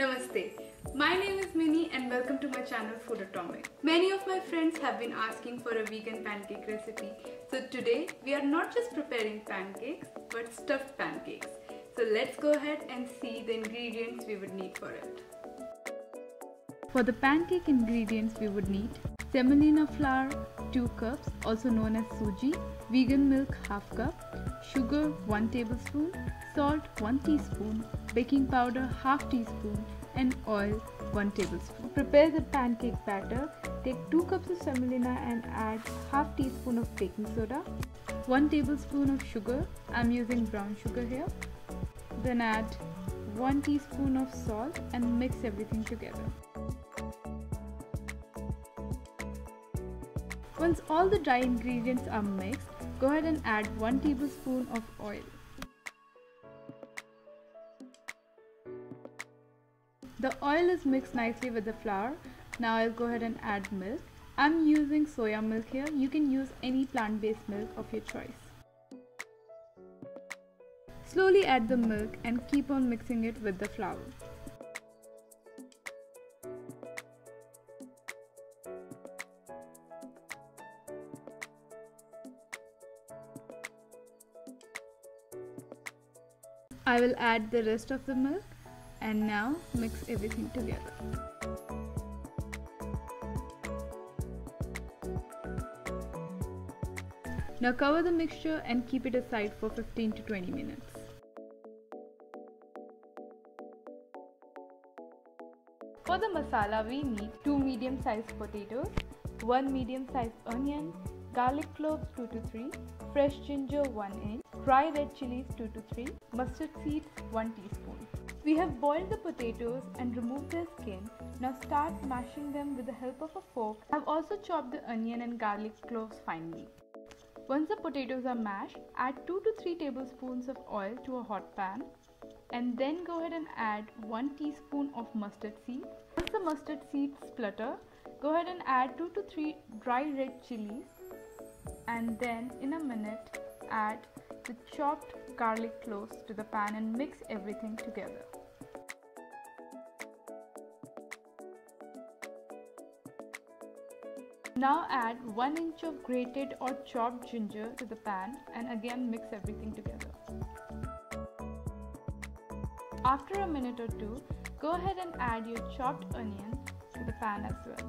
Namaste. My name is Mini and welcome to my channel Foodotomic. Many of my friends have been asking for a vegan pancake recipe. So today we are not just preparing pancakes but stuffed pancakes. So let's go ahead and see the ingredients we would need for it. For the pancake ingredients we would need semolina flour 2 cups also known as suji, vegan milk half cup, sugar 1 tablespoon, salt 1 teaspoon, baking powder half teaspoon and oil 1 tablespoon. Prepare the pancake batter. Take 2 cups of semolina and add half teaspoon of baking soda, 1 tablespoon of sugar. I'm using brown sugar here. Then add 1 teaspoon of salt and mix everything together. Once all the dry ingredients are mixed, go ahead and add 1 tablespoon of oil. The oil is mixed nicely with the flour. Now I'll go ahead and add milk. I'm using soya milk here. You can use any plant-based milk of your choice. Slowly add the milk and keep on mixing it with the flour. I will add the rest of the milk. And now mix everything together. Now cover the mixture and keep it aside for 15 to 20 minutes. For the masala we need 2 medium-sized potatoes, 1 medium-sized onion, garlic cloves 2 to 3, fresh ginger 1 inch, dry red chilies 2 to 3, mustard seeds 1 teaspoon. We have boiled the potatoes and removed their skin. Now start mashing them with the help of a fork. I have also chopped the onion and garlic cloves finely. Once the potatoes are mashed, add 2 to 3 tablespoons of oil to a hot pan and then go ahead and add 1 teaspoon of mustard seeds. Once the mustard seeds splutter, go ahead and add 2 to 3 dry red chilies and then in a minute add the chopped garlic cloves to the pan and mix everything together. Now add 1 inch of grated or chopped ginger to the pan and again mix everything together. After a minute or two, go ahead and add your chopped onion to the pan as well.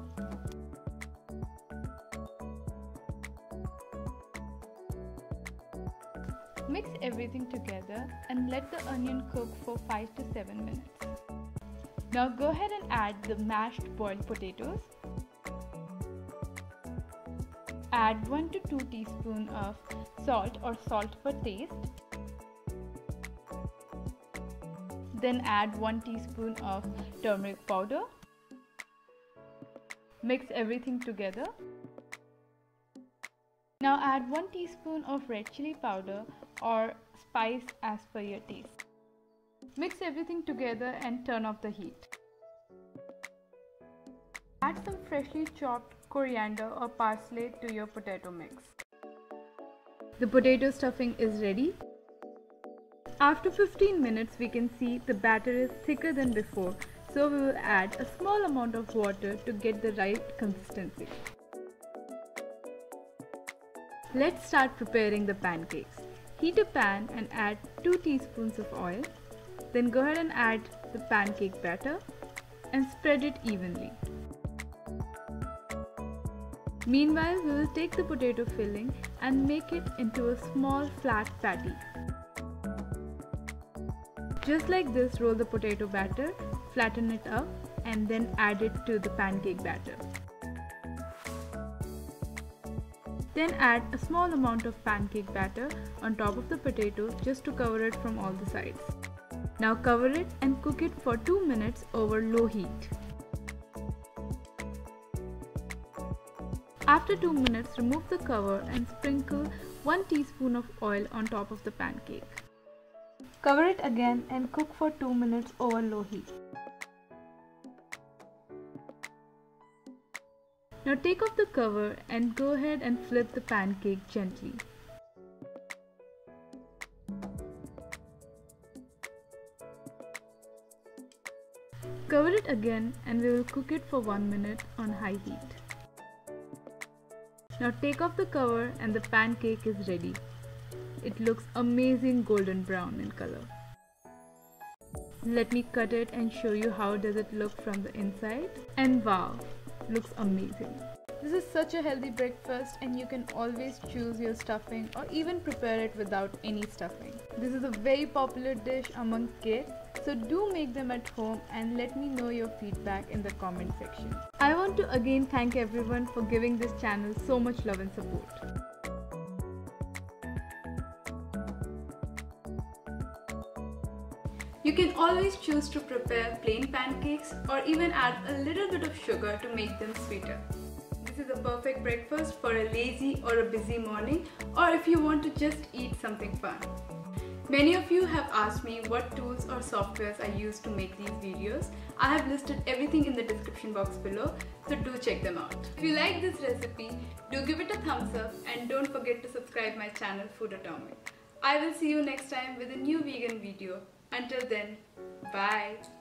Mix everything together and let the onion cook for 5 to 7 minutes. Now go ahead and add the mashed boiled potatoes. Add 1 to 2 teaspoons of salt or salt for taste. Then add 1 teaspoon of turmeric powder. Mix everything together. Now add 1 teaspoon of red chili powder or spice as per your taste. Mix everything together and turn off the heat. Add some freshly chopped coriander or parsley to your potato mix. The potato stuffing is ready. After 15 minutes we can see the batter is thicker than before, so we will add a small amount of water to get the right consistency. Let's start preparing the pancakes. Heat a pan and add 2 teaspoons of oil. Then go ahead and add the pancake batter and spread it evenly. Meanwhile, we will take the potato filling and make it into a small flat patty. Just like this, roll the potato batter, flatten it up and then add it to the pancake batter. Then add a small amount of pancake batter on top of the potatoes just to cover it from all the sides. Now cover it and cook it for 2 minutes over low heat. After 2 minutes, remove the cover and sprinkle 1 teaspoon of oil on top of the pancake. Cover it again and cook for 2 minutes over low heat. Now take off the cover and go ahead and flip the pancake gently. Cover it again and we will cook it for 1 minute on high heat. Now take off the cover and the pancake is ready. It looks amazing golden brown in color. Let me cut it and show you how does it look from the inside. And wow, looks amazing. This is such a healthy breakfast and you can always choose your stuffing or even prepare it without any stuffing. This is a very popular dish among kids, so do make them at home and let me know your feedback in the comment section. I want to again thank everyone for giving this channel so much love and support. You can always choose to prepare plain pancakes or even add a little bit of sugar to make them sweeter. This is a perfect breakfast for a lazy or a busy morning, or if you want to just eat something fun. Many of you have asked me what tools or softwares I use to make these videos. I have listed everything in the description box below, so do check them out. If you like this recipe, do give it a thumbs up and don't forget to subscribe my channel Foodotomic. I will see you next time with a new vegan video. Until then, bye!